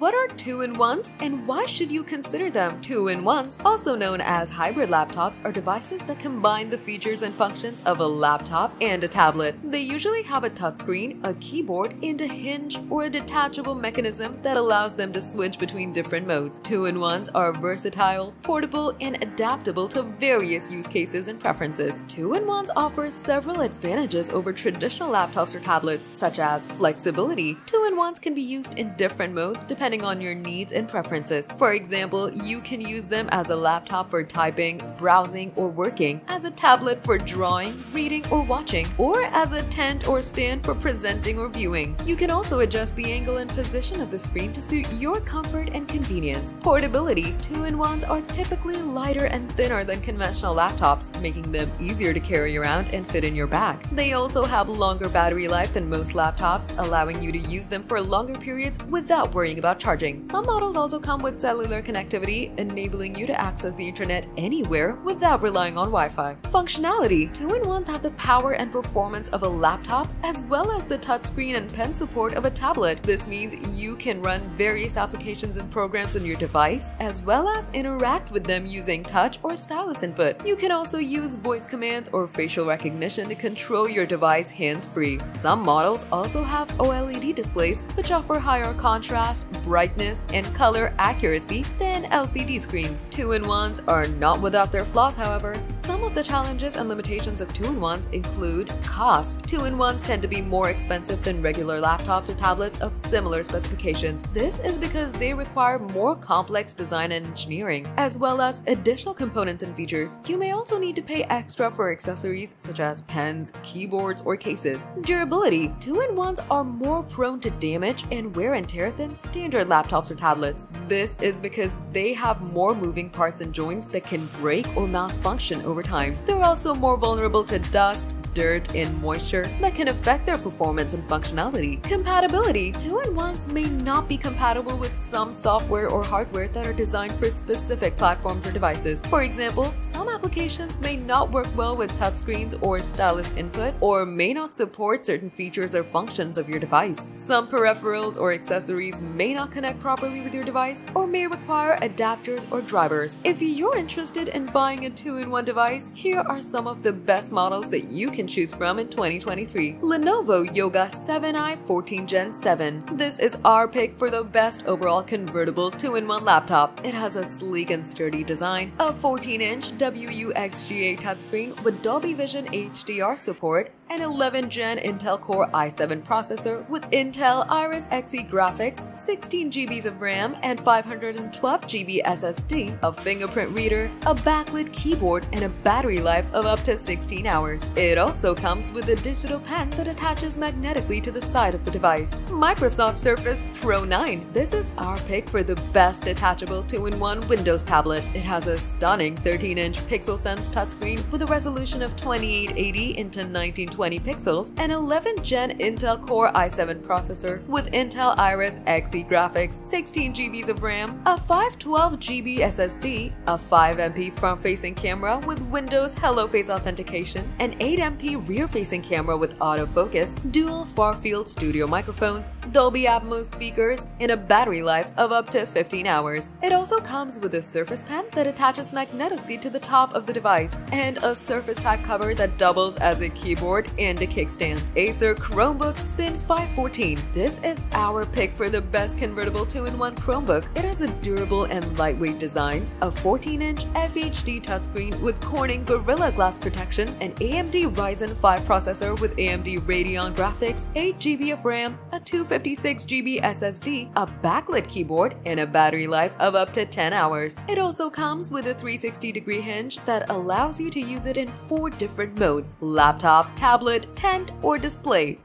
What are 2-in-1s and why should you consider them? 2-in-1s, also known as hybrid laptops, are devices that combine the features and functions of a laptop and a tablet. They usually have a touchscreen, a keyboard, and a hinge or a detachable mechanism that allows them to switch between different modes. 2-in-1s are versatile, portable, and adaptable to various use cases and preferences. 2-in-1s offer several advantages over traditional laptops or tablets, such as flexibility. 2-in-1s can be used in different modes depending on your needs and preferences. For example, you can use them as a laptop for typing, browsing, or working, as a tablet for drawing, reading, or watching, or as a tent or stand for presenting or viewing. You can also adjust the angle and position of the screen to suit your comfort and convenience. Portability. 2-in-1s are typically lighter and thinner than conventional laptops, making them easier to carry around and fit in your bag. They also have longer battery life than most laptops, allowing you to use them for longer periods without worrying about charging. Some models also come with cellular connectivity, enabling you to access the internet anywhere without relying on Wi-Fi. Functionality. 2-in-1s have the power and performance of a laptop as well as the touchscreen and pen support of a tablet. This means you can run various applications and programs on your device as well as interact with them using touch or stylus input. You can also use voice commands or facial recognition to control your device hands-free. Some models also have OLED displays, which offer higher contrast, brightness, and color accuracy than LCD screens. 2-in-1s are not without their flaws, however. Some of the challenges and limitations of 2-in-1s include cost. 2-in-1s tend to be more expensive than regular laptops or tablets of similar specifications. This is because they require more complex design and engineering, as well as additional components and features. You may also need to pay extra for accessories such as pens, keyboards, or cases. Durability. 2-in-1s are more prone to damage and wear and tear than standard laptops or tablets. This is because they have more moving parts and joints that can break or malfunction over time. They're also more vulnerable to dust, dirt, and moisture that can affect their performance and functionality. Compatibility. 2-in-1s may not be compatible with some software or hardware that are designed for specific platforms or devices. For example, some applications may not work well with touchscreens or stylus input, or may not support certain features or functions of your device. Some peripherals or accessories may not connect properly with your device, or may require adapters or drivers. If you're interested in buying a 2-in-1 device, here are some of the best models that you can choose from in 2023. Lenovo Yoga 7i 14 Gen 7. This is our pick for the best overall convertible 2-in-1 laptop. It has a sleek and sturdy design, a 14-inch WUXGA touchscreen with Dolby Vision HDR support, an 11th Gen Intel Core i7 processor with Intel Iris Xe graphics, 16 GB of RAM and 512 GB SSD, a fingerprint reader, a backlit keyboard, and a battery life of up to 16 hours. It also comes with a digital pen that attaches magnetically to the side of the device. Microsoft Surface Pro 9. This is our pick for the best detachable 2-in-1 Windows tablet. It has a stunning 13-inch PixelSense touchscreen with a resolution of 2880 into 1920 pixels, an 11th Gen Intel Core i7 processor with Intel Iris Xe graphics, 16 GB of RAM, a 512 GB SSD, a 5MP front-facing camera with Windows Hello face authentication, an 8MP rear-facing camera with autofocus, dual far-field studio microphones, Dolby Atmos speakers, and a battery life of up to 15 hours. It also comes with a Surface Pen that attaches magnetically to the top of the device, and a Surface Type cover that doubles as a keyboard and a kickstand. Acer Chromebook Spin 514. This is our pick for the best convertible 2-in-1 Chromebook. It has a durable and lightweight design, a 14-inch FHD touchscreen with Corning Gorilla Glass protection, an AMD Ryzen 5 processor with AMD Radeon graphics, 8 GB of RAM, a 256 GB SSD, a backlit keyboard, and a battery life of up to 10 hours. It also comes with a 360-degree hinge that allows you to use it in 4 different modes: laptop, tablet, tent, or display.